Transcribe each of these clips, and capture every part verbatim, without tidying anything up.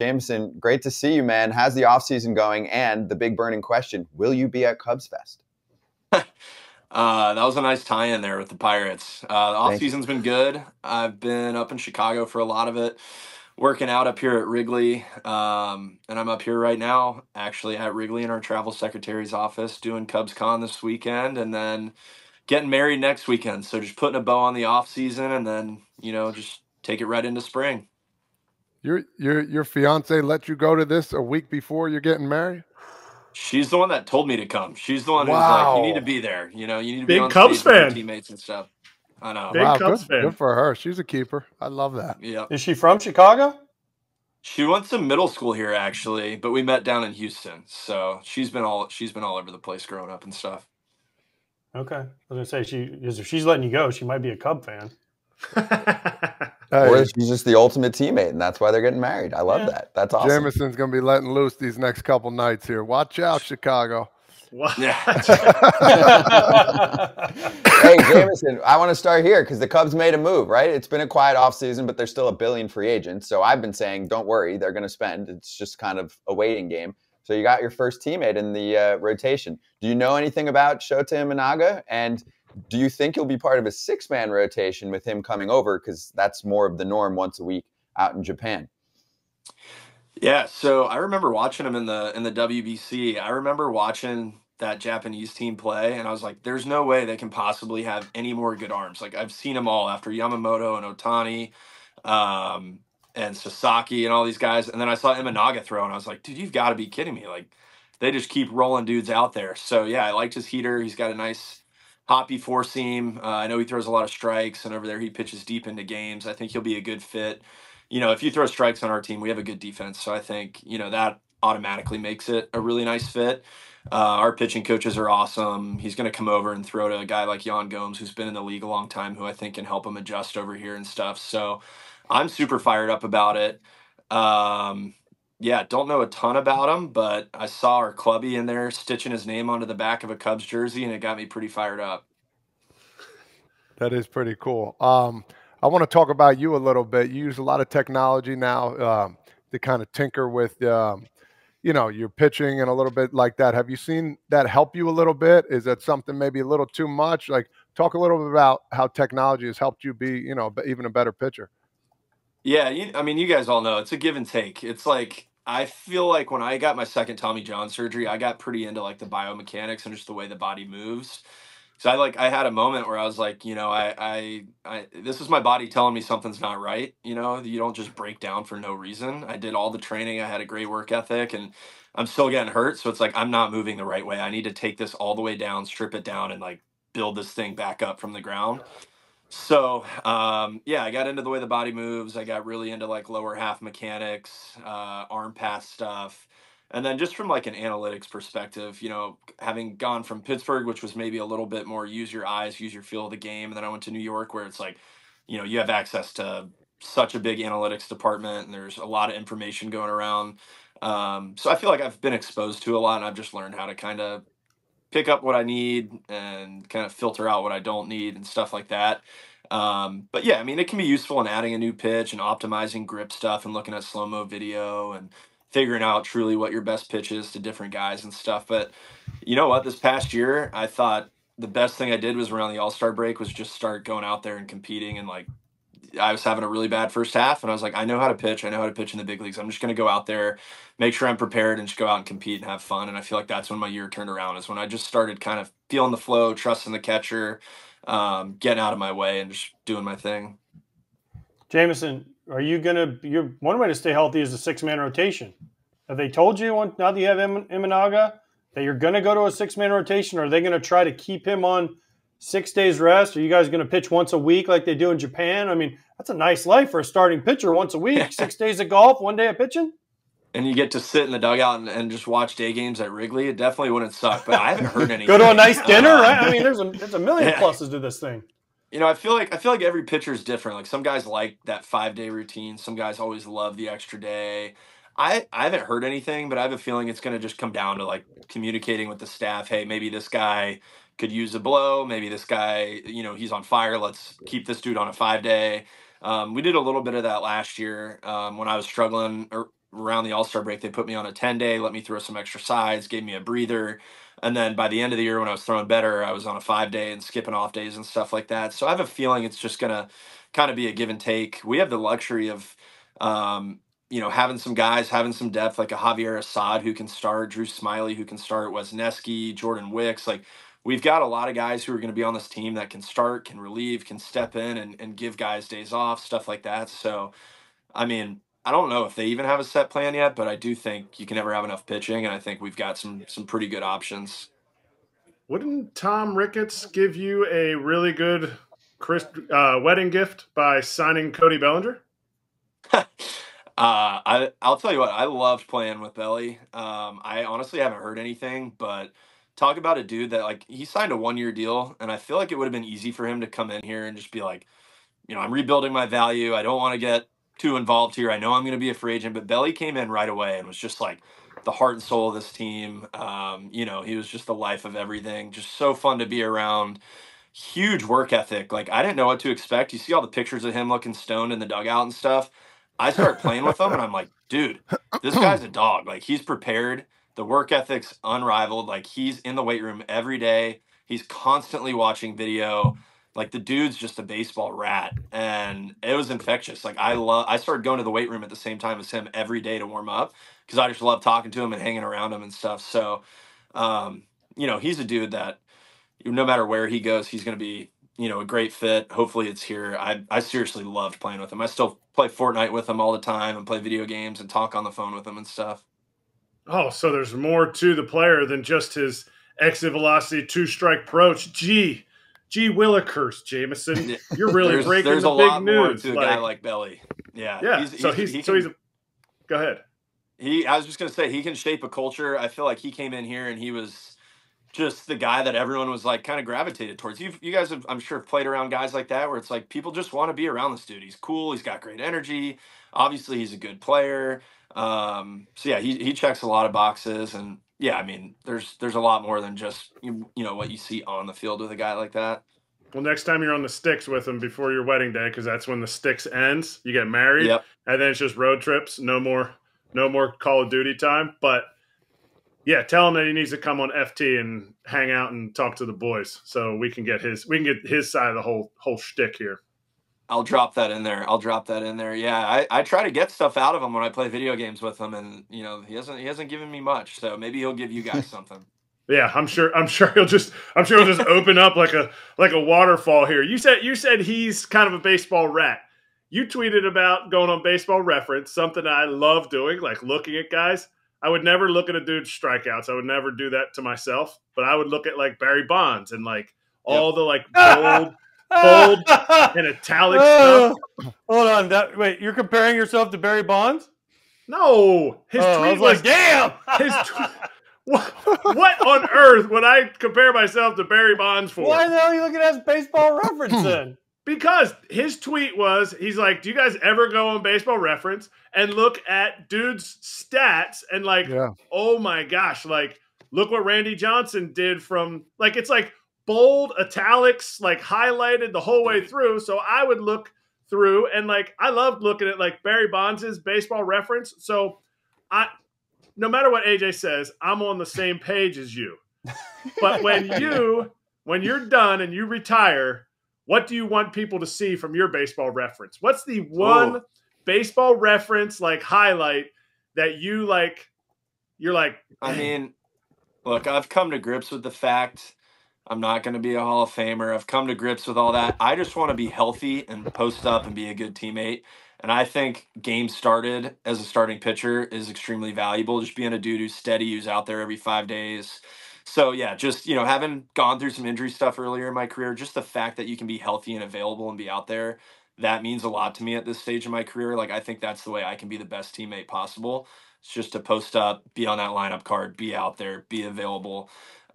Jameson, great to see you, man. How's the offseason going? And the big burning question, will you be at Cubs Fest? Uh, that was a nice tie-in there with the Pirates. Uh, the off-season's been good. I've been up in Chicago for a lot of it, working out up here at Wrigley. Um, and I'm up here right now, actually at Wrigley in our travel secretary's office, doing Cubs Con this weekend, and then getting married next weekend. So just putting a bow on the off-season, and then, you know, just take it right into spring. Your your your fiance let you go to this a week before you're getting married? She's the one that told me to come. She's the one who's wow. like, you need to be there. You know, you need to Big be on Cubs fan. With your teammates and stuff. I know. Big wow, Cubs good, fan. Good for her. She's a keeper. I love that. Yeah. Is she from Chicago? She went to middle school here, actually, but we met down in Houston. So she's been all she's been all over the place growing up and stuff. Okay, I was gonna say she is. If she's letting you go, she might be a Cub fan. Or she's just the ultimate teammate, and that's why they're getting married. I love yeah. that. That's awesome. Jameson's going to be letting loose these next couple nights here. Watch out, Chicago. Watch. Yeah. Hey, Jameson, I want to start here because the Cubs made a move, right? It's been a quiet offseason, but they're still a billion free agents. So I've been saying, don't worry, they're going to spend. It's just kind of a waiting game. So you got your first teammate in the uh, rotation. Do you know anything about Shota Imanaga? And do you think you'll be part of a six-man rotation with him coming over? Because that's more of the norm once a week out in Japan. Yeah, so I remember watching him in the in the W B C. I remember watching that Japanese team play, and I was like, there's no way they can possibly have any more good arms. Like, I've seen them all after Yamamoto and Otani um, and Sasaki and all these guys. And then I saw Imanaga throw, and I was like, dude, you've got to be kidding me. Like, they just keep rolling dudes out there. So, yeah, I liked his heater. He's got a nice hoppy four seam. Uh, I know he throws a lot of strikes, and over there he pitches deep into games. I think he'll be a good fit. You know, if you throw strikes on our team, we have a good defense. So I think, you know, that automatically makes it a really nice fit. Uh, our pitching coaches are awesome. He's going to come over and throw to a guy like Yan Gomes, who's been in the league a long time, who I think can help him adjust over here and stuff. So I'm super fired up about it. Um, yeah, don't know a ton about him, but I saw our clubby in there stitching his name onto the back of a Cubs jersey, and it got me pretty fired up. That is pretty cool. Um, I want to talk about you a little bit. You use a lot of technology now um, to kind of tinker with, um, you know, your pitching and a little bit like that. Have you seen that help you a little bit? Is that something maybe a little too much? Like, talk a little bit about how technology has helped you be, you know, even a better pitcher. Yeah, you, I mean, you guys all know it's a give and take. It's like, I feel like when I got my second Tommy John surgery, I got pretty into like the biomechanics and just the way the body moves. So I like I had a moment where I was like, you know, I, I, I this is my body telling me something's not right. You know, you don't just break down for no reason. I did all the training. I had a great work ethic, and I'm still getting hurt. So it's like, I'm not moving the right way. I need to take this all the way down, strip it down, and like build this thing back up from the ground. So, um, yeah, I got into the way the body moves. I got really into like lower half mechanics, uh, arm path stuff. And then just from like an analytics perspective, you know, having gone from Pittsburgh, which was maybe a little bit more use your eyes, use your feel of the game. And then I went to New York, where it's like, you know, you have access to such a big analytics department, and there's a lot of information going around. Um, so I feel like I've been exposed to a lot, and I've just learned how to kind of pick up what I need and kind of filter out what I don't need and stuff like that. Um, but yeah, I mean, it can be useful in adding a new pitch and optimizing grip stuff and looking at slow-mo video and figuring out truly what your best pitch is to different guys and stuff. But you know what, this past year, I thought the best thing I did was around the All-Star break was just start going out there and competing. And like, I was having a really bad first half, and I was like, I know how to pitch. I know how to pitch in the big leagues. I'm just going to go out there, make sure I'm prepared, and just go out and compete and have fun. And I feel like that's when my year turned around, is when I just started kind of feeling the flow, trusting the catcher, um, getting out of my way and just doing my thing. Jameson, are you going to, you're one way to stay healthy is a six-man rotation. Have they told you, now that you have Imanaga, that you're going to go to a six-man rotation, or are they going to try to keep him on six days rest? Are you guys going to pitch once a week like they do in Japan? I mean, that's a nice life for a starting pitcher, once a week. Six days of golf, one day of pitching? And you get to sit in the dugout and, and just watch day games at Wrigley. It definitely wouldn't suck, but I haven't heard anything. Go to a nice dinner, uh, right? I mean, there's a, there's a million yeah. pluses to this thing. You know, I feel like I feel like every pitcher is different. Like, some guys like that five-day routine. Some guys always love the extra day. I, I haven't heard anything, but I have a feeling it's going to just come down to, like, communicating with the staff. Hey, maybe this guy – could use a blow. Maybe this guy, you know, he's on fire. Let's keep this dude on a five day. Um, we did a little bit of that last year um, when I was struggling around the All-Star break, they put me on a ten-day, let me throw some extra sides, gave me a breather. And then by the end of the year when I was throwing better, I was on a five-day and skipping off days and stuff like that. So I have a feeling it's just going to kind of be a give and take. We have the luxury of, um, you know, having some guys, having some depth, like a Javier Assad who can start, Drew Smyly who can start, Wesneski, Jordan Wicks. Like, we've got a lot of guys who are going to be on this team that can start, can relieve, can step in and, and give guys days off, stuff like that. So, I mean, I don't know if they even have a set plan yet, but I do think you can never have enough pitching, and I think we've got some some pretty good options. Wouldn't Tom Ricketts give you a really good uh, wedding gift by signing Cody Bellinger? uh, I, I'll tell you what, I loved playing with Belly. Um, I honestly haven't heard anything, but talk about a dude that, like, he signed a one-year deal, and I feel like it would have been easy for him to come in here and just be like, you know, I'm rebuilding my value. I don't want to get too involved here. I know I'm going to be a free agent, but Belly came in right away and was just like the heart and soul of this team. Um, you know, he was just the life of everything. Just so fun to be around. Huge work ethic. Like, I didn't know what to expect. You see all the pictures of him looking stoned in the dugout and stuff. I start playing with him and I'm like, dude, this guy's a dog. Like, he's prepared. The work ethic's unrivaled. Like, he's in the weight room every day. He's constantly watching video. Like, the dude's just a baseball rat, and it was infectious. Like, I love, I started going to the weight room at the same time as him every day to warm up because I just love talking to him and hanging around him and stuff. So, um, you know, he's a dude that no matter where he goes, he's going to be, you know, a great fit. Hopefully it's here. I, I seriously loved playing with him. I still play Fortnite with him all the time and play video games and talk on the phone with him and stuff. Oh, so there's more to the player than just his exit velocity, two-strike approach. Gee. Gee Willikers, Jameson, you're really there's, breaking there's the big news. There's a lot more to a like, guy like Belly. Yeah. Yeah. He's, so he's, he's, he can, so he's a, go ahead. He, I was just going to say, he can shape a culture. I feel like he came in here and he was just the guy that everyone was like kind of gravitated towards. You've, you guys have, I'm sure, played around guys like that where it's like people just want to be around this dude. He's cool. He's got great energy. Obviously, he's a good player. Um, so, yeah, he, he checks a lot of boxes. And yeah, I mean, there's there's a lot more than just, you, you know, what you see on the field with a guy like that. Well, next time you're on the sticks with him before your wedding day, because that's when the sticks ends. You get married, yep. And then it's just road trips. No more no more Call of Duty time. But, yeah, tell him that he needs to come on F T and hang out and talk to the boys so we can get his we can get his side of the whole whole shtick here. I'll drop that in there. I'll drop that in there. Yeah, I, I try to get stuff out of him when I play video games with him, and you know he hasn't he hasn't given me much. So maybe he'll give you guys something. Yeah, I'm sure. I'm sure he'll just. I'm sure he'll just open up like a like a waterfall here. You said you said he's kind of a baseball rat. You tweeted about going on Baseball Reference, something I love doing, like looking at guys. I would never look at a dude's strikeouts. I would never do that to myself. But I would look at like Barry Bonds and like all yep. the like bold. Bold and italic uh, stuff. Hold on. That, wait, you're comparing yourself to Barry Bonds? No. His uh, tweet I was, was like, damn. His what, what on earth would I compare myself to Barry Bonds for? Why the hell are you looking at Baseball Reference then? Because his tweet was, he's like, do you guys ever go on Baseball Reference and look at dude's stats and like, yeah. oh my gosh, like, look what Randy Johnson did from, like, it's like, bold italics, like highlighted the whole way through. So I would look through and like, I loved looking at like Barry Bonds' Baseball Reference. So I, no matter what A J says, I'm on the same page as you, but when you, when you're done and you retire, what do you want people to see from your Baseball Reference? What's the one Ooh. Baseball Reference, like highlight that you like, you're like, I mean, look, I've come to grips with the fact I'm not going to be a Hall of Famer. I've come to grips with all that. I just want to be healthy and post up and be a good teammate. And I think games started as a starting pitcher is extremely valuable. Just being a dude who's steady, who's out there every five days. So, yeah, just, you know, having gone through some injury stuff earlier in my career, just the fact that you can be healthy and available and be out there, that means a lot to me at this stage of my career. Like, I think that's the way I can be the best teammate possible. It's just to post up, be on that lineup card, be out there, be available.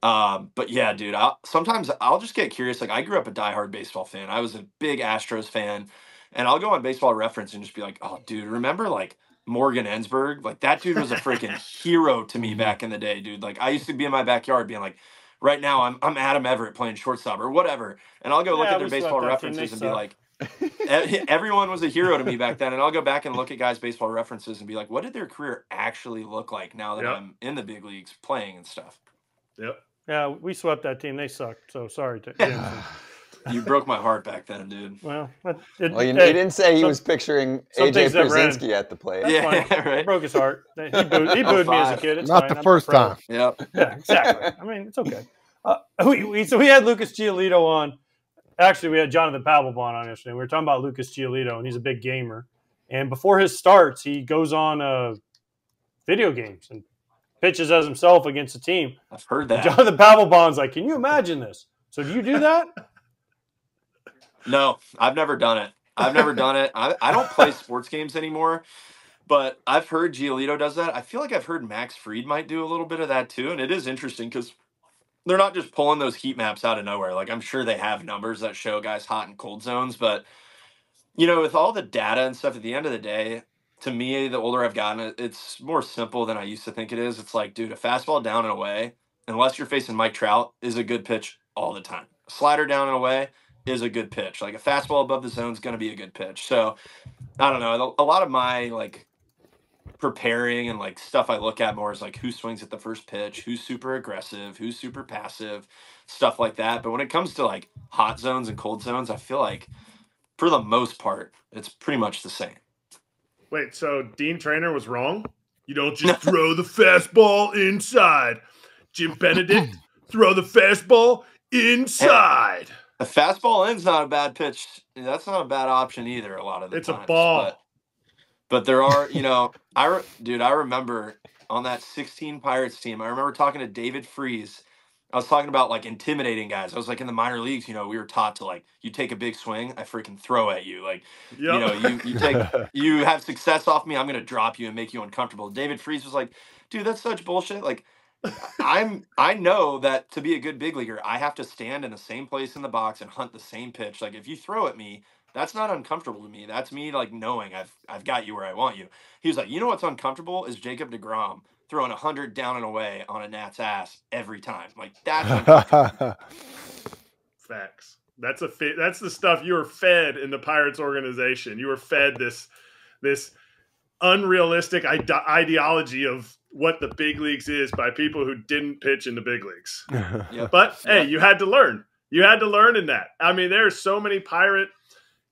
Um, but yeah, dude, I'll, sometimes I'll just get curious. Like, I grew up a diehard baseball fan. I was a big Astros fan, and I'll go on Baseball Reference and just be like, oh, dude, remember like Morgan Ensberg? Like, that dude was a freaking hero to me back in the day, dude. Like, I used to be in my backyard being like, right now I'm, I'm Adam Everett playing shortstop or whatever. And I'll go yeah, look at their Baseball References and be like, Everyone was a hero to me back then, and I'll go back and look at guys' baseball references and be like, what did their career actually look like now that yep. I'm in the big leagues playing and stuff? Yep. Yeah, we swept that team. They sucked, so sorry to Jameson. You broke my heart back then, dude. Well, it, well you, it, you didn't say he some, was picturing A J Brzezinski at the plate. That's yeah, fine. Right. It broke his heart. He booed, he booed me as a kid. It's not fine. the I'm first time. Yep. Yeah, exactly. I mean, it's okay. Uh, we, we, so we had Lucas Giolito on. Actually, we had Jonathan Papelbon on yesterday. We were talking about Lucas Giolito, and he's a big gamer. And before his starts, he goes on uh, video games and pitches as himself against a team. I've heard that. And Jonathan Papelbon's like, can you imagine this? So do you do that? No, I've never done it. I've never done it. I, I don't play sports games anymore, but I've heard Giolito does that. I feel like I've heard Max Fried might do a little bit of that too, and it is interesting because they're not just pulling those heat maps out of nowhere. Like, I'm sure they have numbers that show guys hot and cold zones, but, you know, with all the data and stuff at the end of the day, to me, the older I've gotten, it's more simple than I used to think it is. It's like, dude, a fastball down and away, unless you're facing Mike Trout, is a good pitch all the time. A slider down and away is a good pitch. Like, a fastball above the zone is going to be a good pitch. So I don't know. A lot of my like preparing and like stuff I look at more is like who swings at the first pitch, who's super aggressive, who's super passive, stuff like that. But when it comes to like hot zones and cold zones, I feel like for the most part, it's pretty much the same. Wait, so Dean Traynor was wrong? You don't just throw the fastball inside. Jim Benedict, throw the fastball inside. Hey. A fastball in's not a bad pitch. That's not a bad option either a lot of the time. It's times, a ball. But, but there are, you know, I re, dude, I remember on that sixteen Pirates team, I remember talking to David Freese. I was talking about, like, intimidating guys. I was like, in the minor leagues, you know, we were taught to, like, you take a big swing, I freaking throw at you. Like, yep. you know, you, you take you have success off me, I'm going to drop you and make you uncomfortable. David Freese was like, dude, that's such bullshit. Like, I'm I know that to be a good big leaguer, I have to stand in the same place in the box and hunt the same pitch. Like, if you throw at me, that's not uncomfortable to me. That's me like knowing I've I've got you where I want you. He was like, you know what's uncomfortable is Jacob DeGrom throwing a hundred down and away on a Nat's ass every time. Like, that's facts. That's a fa that's the stuff you were fed in the Pirates organization. You were fed this this unrealistic ide ideology of what the big leagues is by people who didn't pitch in the big leagues. Yeah. But, hey, yeah. you had to learn. You had to learn in that. I mean, there's so many Pirate.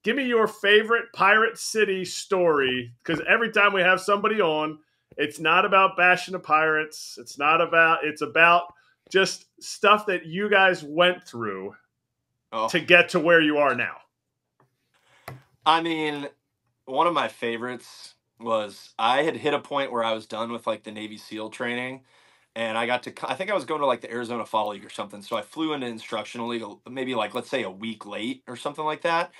Give me your favorite Pirate City story, because every time we have somebody on, it's not about bashing the Pirates. It's not about – it's about just stuff that you guys went through oh. to get to where you are now. I mean, one of my favorites – was I had hit a point where I was done with like the Navy SEAL training, and I got to, I think I was going to like the Arizona Fall League or something. So I flew into instructional league, maybe like, let's say a week late or something like that.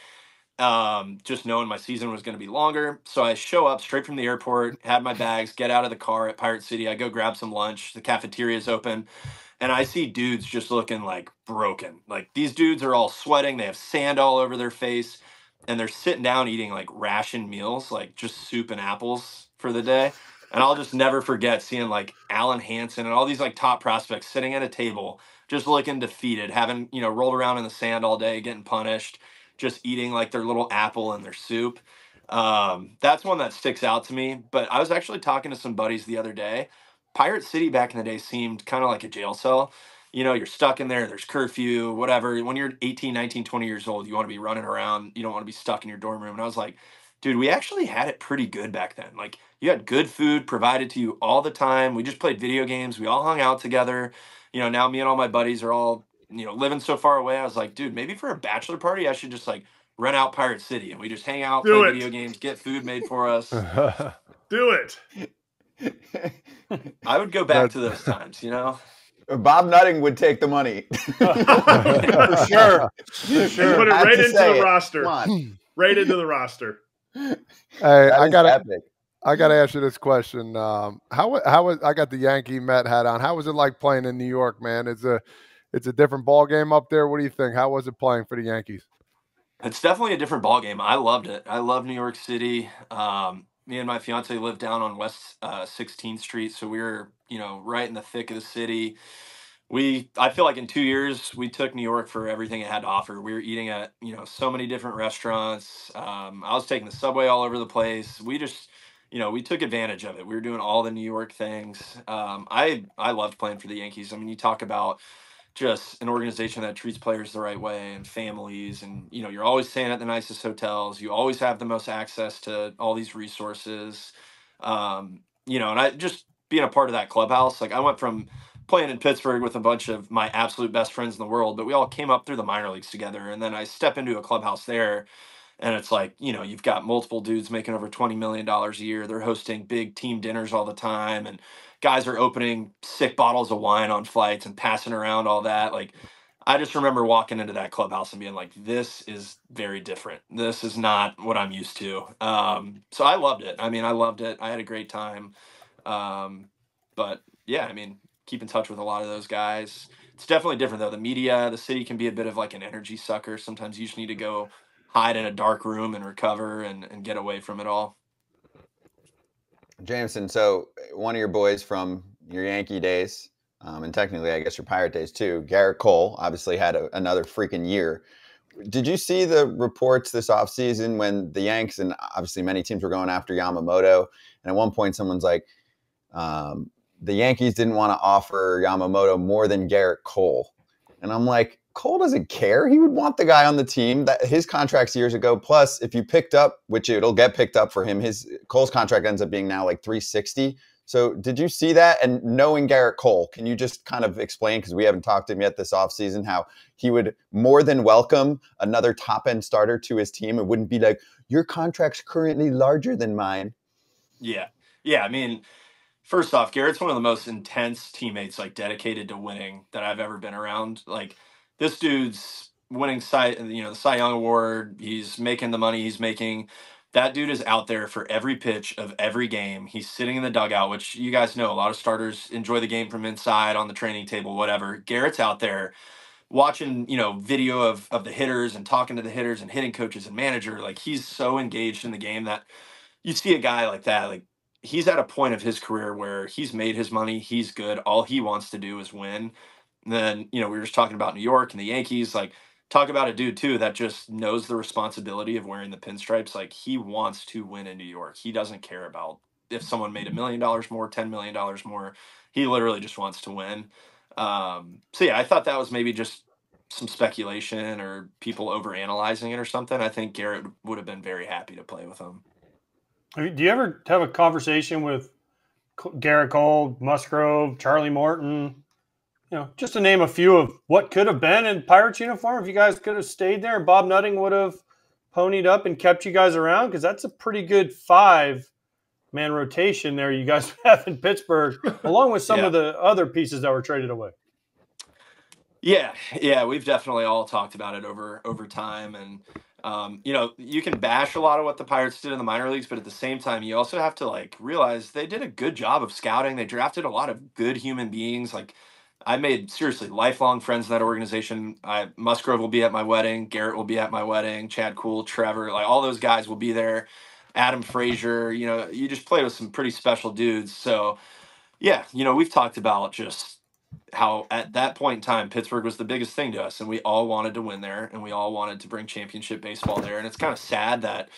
Um, just knowing my season was going to be longer. So I show up straight from the airport, had my bags, get out of the car at Pirate City. I go grab some lunch. The cafeteria is open, and I see dudes just looking like broken. Like, these dudes are all sweating. They have sand all over their face. And they're sitting down eating like ration meals, like just soup and apples for the day. And I'll just never forget seeing like Alan Hansen and all these like top prospects sitting at a table, just looking defeated, having, you know, rolled around in the sand all day, getting punished, just eating like their little apple and their soup. Um, that's one that sticks out to me. But I was actually talking to some buddies the other day. Pirate City back in the day seemed kind of like a jail cell. You know, you're stuck in there, there's curfew, whatever. When you're eighteen, nineteen, twenty years old, you want to be running around. You don't want to be stuck in your dorm room. And I was like, dude, we actually had it pretty good back then. Like, you had good food provided to you all the time. We just played video games. We all hung out together. You know, now me and all my buddies are all, you know, living so far away. I was like, dude, maybe for a bachelor party, I should just, like, rent out Pirate City. And we just hang out, play video games, get food made for us. Do it. I would go back to those times, you know? Bob Nutting would take the money. For sure. For sure. Put it right into the it. roster. Right into the roster. Hey, I gotta, I gotta ask you this question. Um, how how was I got the Yankee Met hat on? How was it like playing in New York, man? It's a it's a different ball game up there. What do you think? How was it playing for the Yankees? It's definitely a different ball game. I loved it. I love New York City. Um, me and my fiance lived down on West uh, sixteenth Street, so we were, you know, right in the thick of the city. we, I feel like in two years, we took New York for everything it had to offer. We were eating at, you know, so many different restaurants. Um, I was taking the subway all over the place. We just, you know, we took advantage of it. We were doing all the New York things. Um, I, I loved playing for the Yankees. I mean, you talk about just an organization that treats players the right way and families. And, you know, you're always staying at the nicest hotels. You always have the most access to all these resources. Um, you know, and I just being a part of that clubhouse, like I went from playing in Pittsburgh with a bunch of my absolute best friends in the world, but we all came up through the minor leagues together. And then I step into a clubhouse there and it's like, you know, you've got multiple dudes making over twenty million dollars a year. They're hosting big team dinners all the time. And guys are opening sick bottles of wine on flights and passing around all that. Like, I just remember walking into that clubhouse and being like, this is very different. This is not what I'm used to. Um, so I loved it. I mean, I loved it. I had a great time. Um, but yeah, I mean, keep in touch with a lot of those guys. It's definitely different though. The media, the city can be a bit of like an energy sucker. Sometimes you just need to go hide in a dark room and recover and, and get away from it all. Jameson, so one of your boys from your Yankee days, um, and technically I guess your Pirate days too, Gerrit Cole obviously had a, another freaking year. Did you see the reports this offseason when the Yanks and obviously many teams were going after Yamamoto? And at one point someone's like, um, the Yankees didn't want to offer Yamamoto more than Gerrit Cole. And I'm like, Cole doesn't care. He would want the guy on the team. That his contract's years ago. Plus, if you picked up, which it'll get picked up for him, his Cole's contract ends up being now like three sixty. So did you see that? And knowing Gerrit Cole, can you just kind of explain, because we haven't talked to him yet this offseason, how he would more than welcome another top-end starter to his team. It wouldn't be like, your contract's currently larger than mine. Yeah. Yeah, I mean, first off, Gerrit's one of the most intense teammates, like dedicated to winning, that I've ever been around. Like, this dude's winning Cy, you know, the Cy Young Award. He's making the money he's making. That dude is out there for every pitch of every game. He's sitting in the dugout, which you guys know a lot of starters enjoy the game from inside, on the training table, whatever. Gerrit's out there watching, you know, video of, of the hitters and talking to the hitters and hitting coaches and manager. Like, he's so engaged in the game that you see a guy like that. Like, he's at a point of his career where he's made his money. He's good. All he wants to do is win. And then, you know, we were just talking about New York and the Yankees. Like, talk about a dude, too, that just knows the responsibility of wearing the pinstripes. Like, he wants to win in New York. He doesn't care about if someone made a million dollars more, ten million dollars more. He literally just wants to win. Um, so, yeah, I thought that was maybe just some speculation or people overanalyzing it or something. I think Gerrit would have been very happy to play with him. Do you ever have a conversation with Gerrit Cole, Musgrove, Charlie Morton? You know, just to name a few of what could have been in Pirates uniform if you guys could have stayed there. Bob Nutting would have ponied up and kept you guys around, because that's a pretty good five-man rotation there you guys have in Pittsburgh, along with some yeah. of the other pieces that were traded away. Yeah, yeah, we've definitely all talked about it over over time. And, um, you know, you can bash a lot of what the Pirates did in the minor leagues, but at the same time, you also have to, like, realize they did a good job of scouting. They drafted a lot of good human beings, like – I made seriously lifelong friends in that organization. I, Musgrove will be at my wedding. Gerrit will be at my wedding. Chad Kuhl, Trevor, like all those guys will be there. Adam Frazier, you know, you just play with some pretty special dudes. So, yeah, you know, we've talked about just how at that point in time, Pittsburgh was the biggest thing to us, and we all wanted to win there, and we all wanted to bring championship baseball there. And it's kind of sad that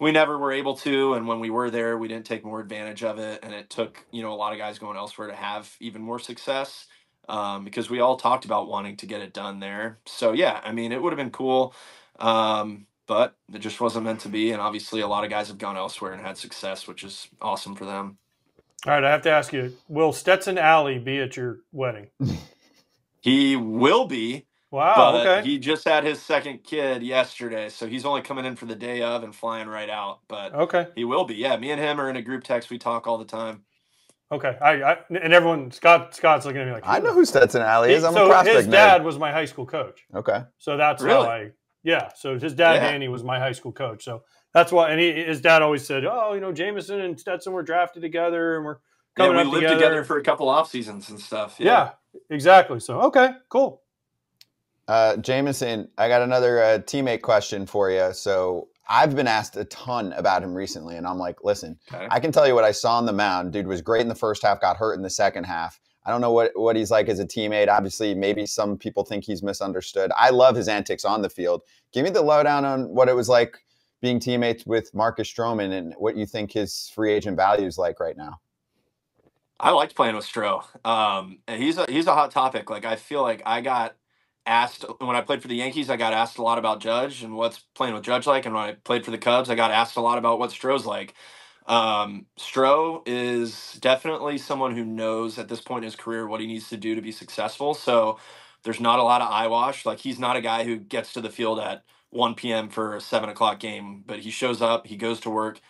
we never were able to, and when we were there, we didn't take more advantage of it, and it took, you know, a lot of guys going elsewhere to have even more success. Um, because we all talked about wanting to get it done there. So, yeah, I mean, it would have been cool, um, but it just wasn't meant to be. And obviously a lot of guys have gone elsewhere and had success, which is awesome for them. All right, I have to ask you, will Stetson Allie be at your wedding? He will be. Wow, but okay. He just had his second kid yesterday, so he's only coming in for the day of and flying right out. But okay, he will be. Yeah, me and him are in a group text. We talk all the time. Okay, I, I and everyone, Scott Scott's looking at me like, I know who Stetson Allie is. I'm so a prospect. His dad nerd. was my high school coach. Okay, so that's really? how I yeah. So his dad yeah. Danny was my high school coach. So that's why. And he, his dad always said, "Oh, you know, Jameson and Stetson were drafted together, and we're coming yeah, we up lived together. together for a couple off seasons and stuff." Yeah, yeah exactly. So okay, cool. Uh, Jameson, I got another uh, teammate question for you. So. I've been asked a ton about him recently, and I'm like, listen, okay. I can tell you what I saw on the mound. Dude was great in the first half, got hurt in the second half. I don't know what, what he's like as a teammate. Obviously, maybe some people think he's misunderstood. I love his antics on the field. Give me the lowdown on what it was like being teammates with Marcus Stroman and what you think his free agent value is like right now. I liked playing with Stro. Um, and he's a, he's a hot topic. Like, I feel like I got asked when I played for the Yankees, I got asked a lot about Judge and what's playing with Judge like. And when I played for the Cubs, I got asked a lot about what Stro's like. Um, Stro is definitely someone who knows at this point in his career what he needs to do to be successful. So there's not a lot of eyewash. Like, he's not a guy who gets to the field at one p m for a seven o'clock game, but he shows up, he goes to work,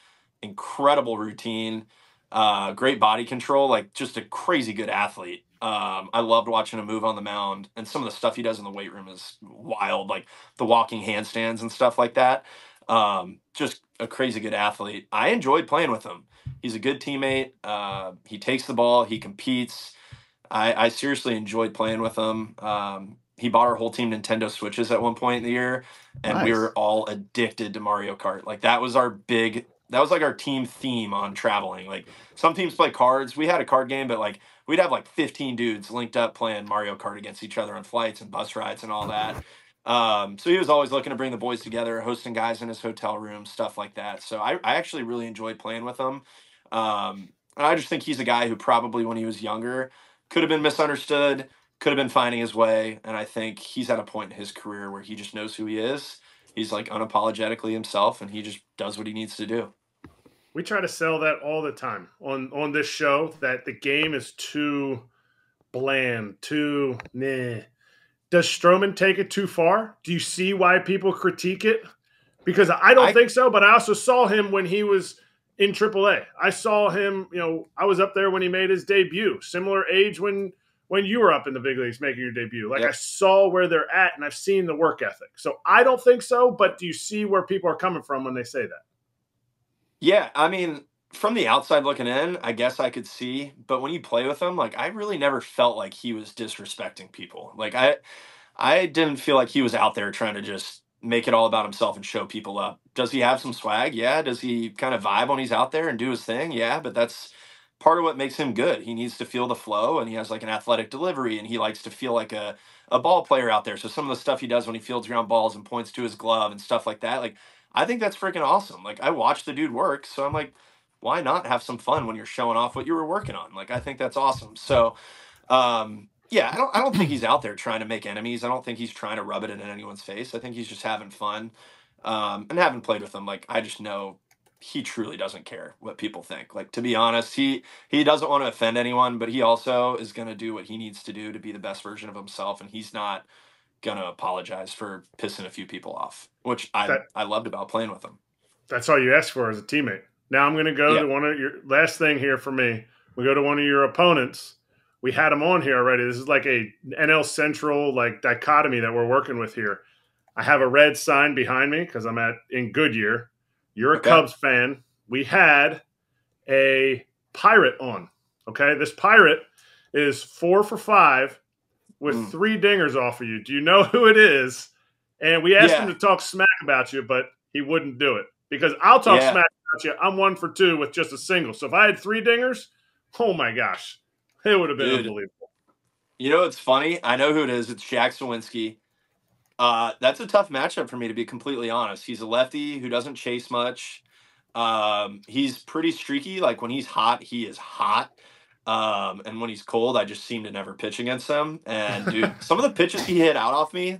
incredible routine, uh, great body control, like just a crazy good athlete. Um, I loved watching him move on the mound, and some of the stuff he does in the weight room is wild, like the walking handstands and stuff like that. Um, just a crazy good athlete. I enjoyed playing with him. He's a good teammate. Uh, he takes the ball. He competes. I, I seriously enjoyed playing with him. Um, he bought our whole team Nintendo Switches at one point in the year, and nice. We were all addicted to Mario Kart. Like, that was our big, that was like our team theme on traveling. Like, some teams play cards. We had a card game, but like we'd have like fifteen dudes linked up playing Mario Kart against each other on flights and bus rides and all that. Um, so he was always looking to bring the boys together, hosting guys in his hotel room, stuff like that. So I, I actually really enjoyed playing with him. Um, and I just think he's a guy who probably when he was younger could have been misunderstood, could have been finding his way. And I think he's at a point in his career where he just knows who he is. He's like unapologetically himself, and he just does what he needs to do. We try to sell that all the time on, on this show, that the game is too bland, too meh. Does Stroman take it too far? Do you see why people critique it? Because I don't I, think so, but I also saw him when he was in triple A. I saw him, you know, I was up there when he made his debut, similar age when when you were up in the big leagues making your debut. Like, yeah. I saw where they're at, and I've seen the work ethic. So I don't think so, but do you see where people are coming from when they say that? Yeah, I mean, from the outside looking in, I guess I could see, but when you play with him, like, I really never felt like he was disrespecting people. Like, I, I didn't feel like he was out there trying to just make it all about himself and show people up. Does he have some swag? Yeah. Does he kind of vibe when he's out there and do his thing? Yeah. But that's part of what makes him good. He needs to feel the flow, and he has like an athletic delivery, and he likes to feel like a, a ball player out there. So some of the stuff he does when he fields ground balls and points to his glove and stuff like that, like, I think that's freaking awesome. Like, I watched the dude work. So I'm like, why not have some fun when you're showing off what you were working on? Like, I think that's awesome. So, um, yeah, I don't, I don't think he's out there trying to make enemies. I don't think he's trying to rub it in anyone's face. I think he's just having fun, um, and having played with him. Like, I just know he truly doesn't care what people think. Like, to be honest, he, he doesn't want to offend anyone, but he also is going to do what he needs to do to be the best version of himself. And he's not going to apologize for pissing a few people off, which I, that, I loved about playing with him. That's all you ask for as a teammate. Now I'm going to go yep. to one of your – last thing here for me. We go to one of your opponents. We had him on here already. This is like a N L Central, like, dichotomy that we're working with here. I have a red sign behind me because I'm at in Goodyear. You're a okay. Cubs fan. We had a Pirate on, okay? This Pirate is four for five with mm. three dingers off of you. Do you know who it is? And we asked yeah. him to talk smack about you, but he wouldn't do it because I'll talk yeah. smack. You. I'm one for two with just a single. So if I had three dingers, oh my gosh, it would have been Dude, unbelievable. You know, it's funny. I know who it is. It's Jack Suwinski. Uh, that's a tough matchup for me, to be completely honest. He's a lefty who doesn't chase much. Um, he's pretty streaky. Like, when he's hot, he is hot. Um, and when he's cold, I just seem to never pitch against him. And dude, some of the pitches he hit out off me,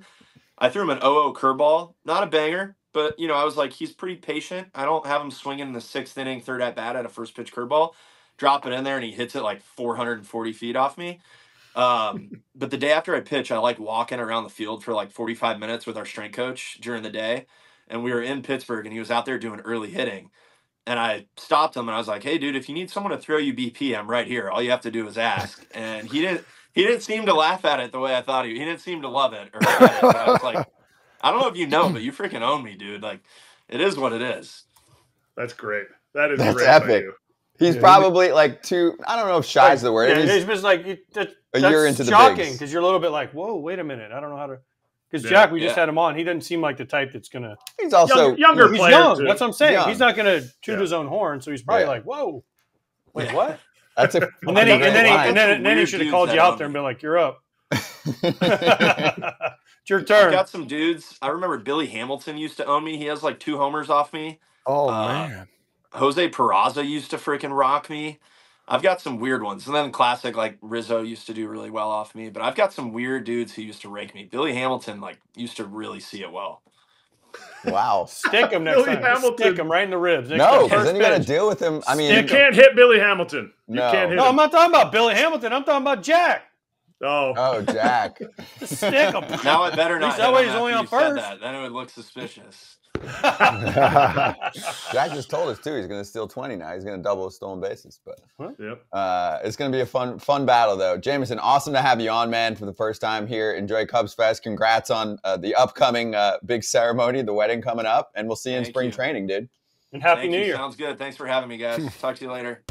I threw him an oh oh curveball, not a banger. But, you know, I was like, he's pretty patient. I don't have him swinging in the sixth inning, third at bat at a first pitch curveball. Drop it in there, and he hits it like four hundred forty feet off me. Um, but the day after I pitch, I like walking around the field for like forty-five minutes with our strength coach during the day. And we were in Pittsburgh, and he was out there doing early hitting. And I stopped him, and I was like, hey, dude, if you need someone to throw you B P, I'm right here. All you have to do is ask. And he didn't, he didn't seem to laugh at it the way I thought he would. He didn't seem to love it. Or love it. But I was like, I don't know if you know, but you freaking own me, dude. Like, it is what it is. That's great. That is That's great. That's epic. He's yeah. probably like too, I don't know if shy is the word. Yeah, he's, he's just like, you, that, a that's year into shocking because you're a little bit like, whoa, wait a minute. I don't know how to. Because yeah. Jack, we yeah. just had him on. He doesn't seem like the type that's going to. He's also young, younger. He's player young. Too. That's what I'm saying. Young. He's not going to toot yeah. his own horn. So he's probably yeah. like, whoa, wait, yeah. what? That's a and then he, and then he, and then, and then he should have called you out there and been like, "You're up. It's your turn." I got some dudes. I remember Billy Hamilton used to own me. He has like two homers off me. Oh uh, man. Jose Peraza used to freaking rock me. I've got some weird ones. And then classic, like Rizzo used to do really well off me. But I've got some weird dudes who used to rake me. Billy Hamilton, like, used to really see it well. Wow. Stick him next Billy time. Hamilton. Stick him right in the ribs. Next no, because then you got to deal with him. I mean, you can't hit Billy Hamilton. No, you can't hit no him. I'm not talking about Billy Hamilton. I'm talking about Jack. Oh. Oh, Jack. Stick him. Now it better not. That way he's only on first. That. Then it would look suspicious. Jack just told us too he's going to steal twenty now. He's going to double his stolen bases. But huh? Yep. uh, it's going to be a fun, fun battle though. Jameson, awesome to have you on, man, for the first time here. Enjoy Cubs Fest. Congrats on uh, the upcoming uh, big ceremony, the wedding coming up, and we'll see you in Thank spring you. training, dude. And happy Thank New you. Year. Sounds good. Thanks for having me, guys. Talk to you later.